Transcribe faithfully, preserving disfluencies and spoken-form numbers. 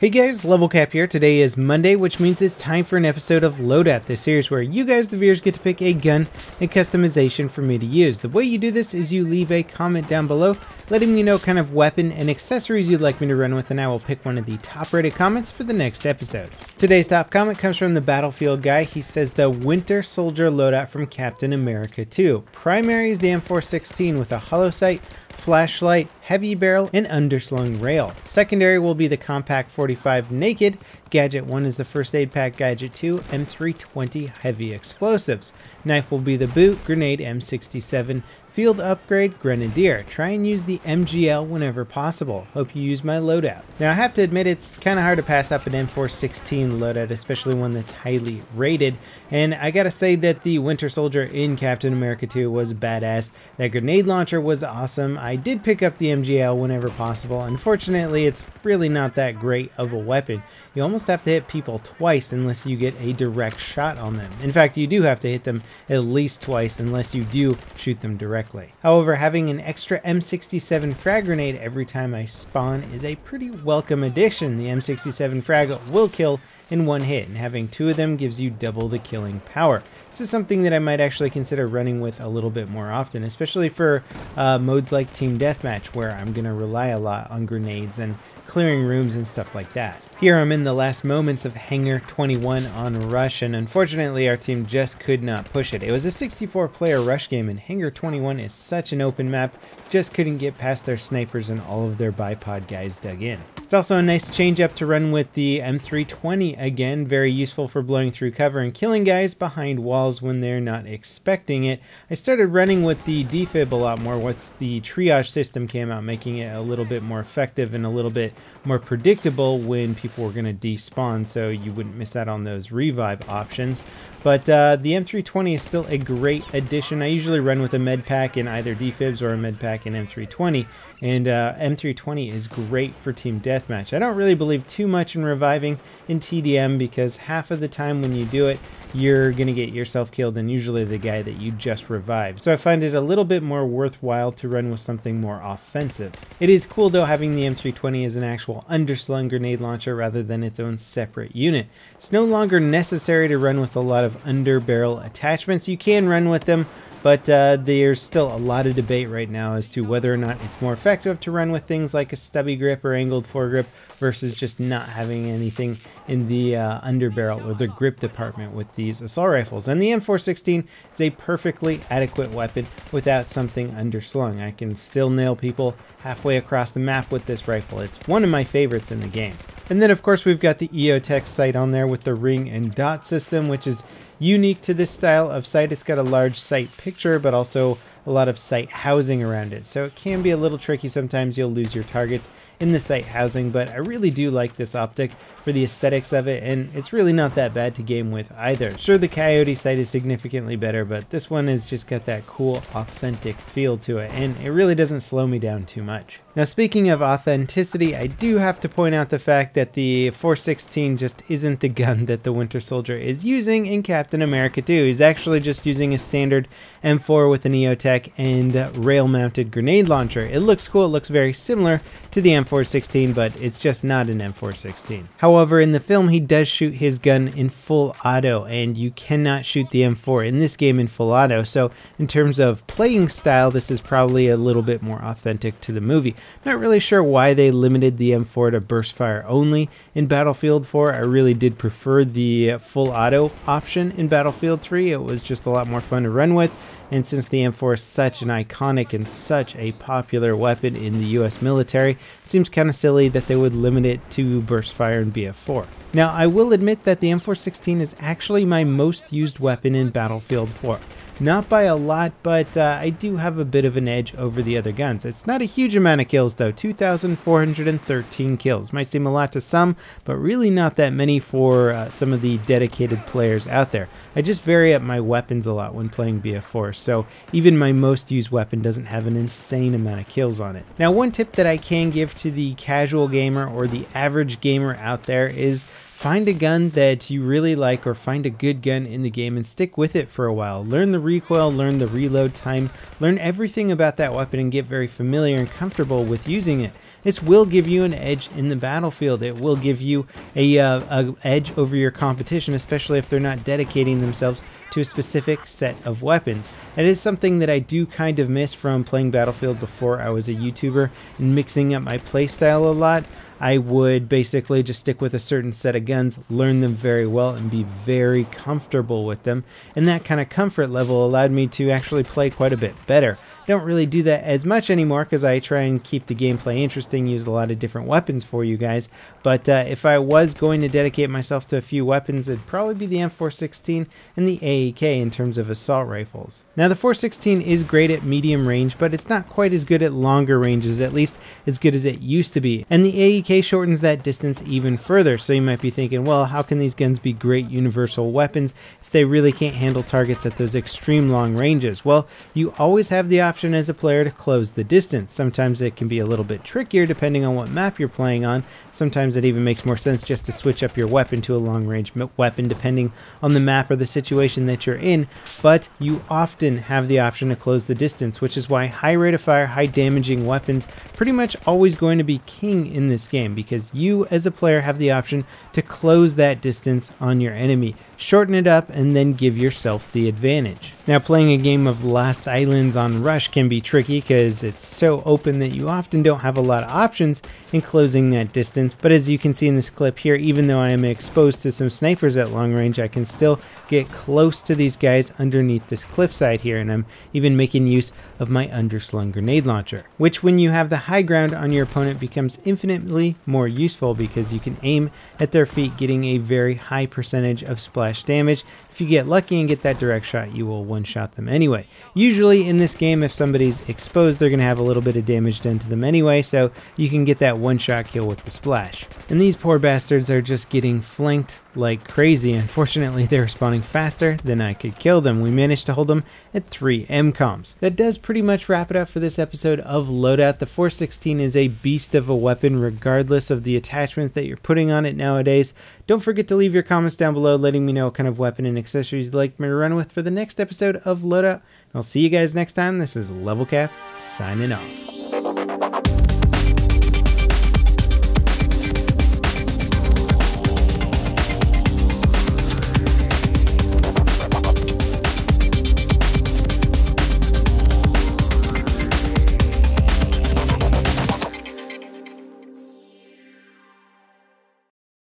Hey guys, Level Cap here. Today is Monday, which means it's time for an episode of Loadout, the series where you guys, the viewers, get to pick a gun and customization for me to use. The way you do this is you leave a comment down below, letting me know kind of weapon and accessories you'd like me to run with, and I will pick one of the top-rated comments for the next episode. Today's top comment comes from the Battlefield guy. He says the Winter Soldier loadout from Captain America two. Primary is the M four sixteen with a hollow sight, flashlight, heavy barrel, and underslung rail. Secondary will be the Compact forty-five Naked. Gadget one is the first aid pack, gadget two, M three twenty heavy explosives. Knife will be the boot, grenade M sixty-seven, field upgrade, grenadier. Try and use the M G L whenever possible. Hope you use my loadout. Now I have to admit it's kind of hard to pass up an M four sixteen loadout, especially one that's highly rated. And I gotta say that the Winter Soldier in Captain America two was badass. That grenade launcher was awesome. I did pick up the M G L whenever possible. Unfortunately, it's really not that great of a weapon. You almost have to hit people twice unless you get a direct shot on them. In fact, you do have to hit them at least twice unless you do shoot them directly. However, having an extra M sixty-seven frag grenade every time I spawn is a pretty welcome addition. The M sixty-seven frag will kill in one hit, and having two of them gives you double the killing power. This is something that I might actually consider running with a little bit more often, especially for uh, modes like Team Deathmatch, where I'm going to rely a lot on grenades and clearing rooms and stuff like that. Here I'm in the last moments of Hangar twenty-one on Rush, and unfortunately our team just could not push it. It was a sixty-four player Rush game, and Hangar twenty-one is such an open map, just couldn't get past their snipers, and all of their bipod guys dug in. It's also a nice change up to run with the M three twenty again, very useful for blowing through cover and killing guys behind walls when they're not expecting it. I started running with the defib a lot more once the triage system came out, making it a little bit more effective and a little bit more predictable when people were going to despawn, so you wouldn't miss out on those revive options. But uh, the M three twenty is still a great addition. I usually run with a med pack in either defibs or a med pack in M three twenty, and uh, M three twenty is great for team deathmatch. I don't really believe too much in reviving in T D M because half of the time when you do it, you're going to get yourself killed, and usually the guy that you just revived. So I find it a little bit more worthwhile to run with something more offensive. It is cool though having the M three twenty as an actual underslung grenade launcher rather than its own separate unit. It's no longer necessary to run with a lot of under barrel attachments. You can run with them, but uh, there's still a lot of debate right now as to whether or not it's more effective to run with things like a stubby grip or angled foregrip versus just not having anything in the uh, underbarrel or the grip department with these assault rifles. And the M four sixteen is a perfectly adequate weapon without something underslung. I can still nail people halfway across the map with this rifle. It's one of my favorites in the game. And then of course we've got the EOTech sight on there with the ring and dot system, which is unique to this style of sight. It's got a large sight picture, but also a lot of sight housing around it, so it can be a little tricky sometimes. You'll lose your targets in the sight housing, but I really do like this optic for the aesthetics of it, and it's really not that bad to game with either. Sure, the Coyote sight is significantly better, but this one has just got that cool authentic feel to it, and it really doesn't slow me down too much. Now speaking of authenticity, I do have to point out the fact that the four sixteen just isn't the gun that the Winter Soldier is using in Captain America two. He's actually just using a standard M four with an EOTech and uh, rail mounted grenade launcher. It looks cool, it looks very similar to the M four sixteen, but it's just not an M four sixteen. However, in the film he does shoot his gun in full auto, and you cannot shoot the M four in this game in full auto, so in terms of playing style this is probably a little bit more authentic to the movie. Not really sure why they limited the M four to burst fire only in Battlefield four. I really did prefer the full auto option in Battlefield three. It was just a lot more fun to run with, and since the M four is such an iconic and such a popular weapon in the U S military, it seems kind of silly that they would limit it to burst fire and B F four. Now I will admit that the M four sixteen is actually my most used weapon in Battlefield four. Not by a lot, but uh, I do have a bit of an edge over the other guns. It's not a huge amount of kills though, two thousand four hundred thirteen kills. Might seem a lot to some, but really not that many for uh, some of the dedicated players out there. I just vary up my weapons a lot when playing B F four, so even my most used weapon doesn't have an insane amount of kills on it. Now one tip that I can give to the casual gamer or the average gamer out there is Find a gun that you really like, or find a good gun in the game and stick with it for a while. Learn the recoil, learn the reload time, learn everything about that weapon and get very familiar and comfortable with using it. This will give you an edge in the battlefield. It will give you a, uh, a edge over your competition, especially if they're not dedicating themselves to a specific set of weapons. That is something that I do kind of miss from playing Battlefield before I was a YouTuber and mixing up my playstyle a lot. I would basically just stick with a certain set of guns, learn them very well, and be very comfortable with them. And that kind of comfort level allowed me to actually play quite a bit better. I don't really do that as much anymore because I try and keep the gameplay interesting, use a lot of different weapons for you guys. But uh, if I was going to dedicate myself to a few weapons, it'd probably be the M four sixteen and the A E K in terms of assault rifles. Now the four sixteen is great at medium range, but it's not quite as good at longer ranges, at least as good as it used to be. And the A E K shortens that distance even further. So you might be thinking, well, how can these guns be great universal weapons if they really can't handle targets at those extreme long ranges? Well, you always have the option as a player to close the distance. Sometimes it can be a little bit trickier depending on what map you're playing on. Sometimes it even makes more sense just to switch up your weapon to a long range weapon depending on the map or the situation that you're in, but you often have the option to close the distance, which is why high rate of fire, high damaging weapons pretty much always going to be king in this game, because you as a player have the option to close that distance on your enemy, shorten it up, and then give yourself the advantage. Now playing a game of Last Islands on Rush can be tricky because it's so open that you often don't have a lot of options in closing that distance, but as you can see in this clip here, even though I am exposed to some snipers at long range, I can still get close to these guys underneath this cliffside here, and I'm even making use of my underslung grenade launcher, which when you have the high ground on your opponent becomes infinitely more useful because you can aim at their feet, getting a very high percentage of splash damage. If you get lucky and get that direct shot, you will one-shot them anyway. Usually in this game, if somebody's exposed, they're going to have a little bit of damage done to them anyway, so you can get that one-shot kill with the splash. And these poor bastards are just getting flanked like crazy. Unfortunately, they're responding faster than I could kill them. We managed to hold them at three M COMs. That does pretty much wrap it up for this episode of Loadout. The four sixteen is a beast of a weapon regardless of the attachments that you're putting on it nowadays. Don't forget to leave your comments down below letting me know what kind of weapon and accessories you'd like me to run with for the next episode of Loadout. I'll see you guys next time. This is Level Cap signing off.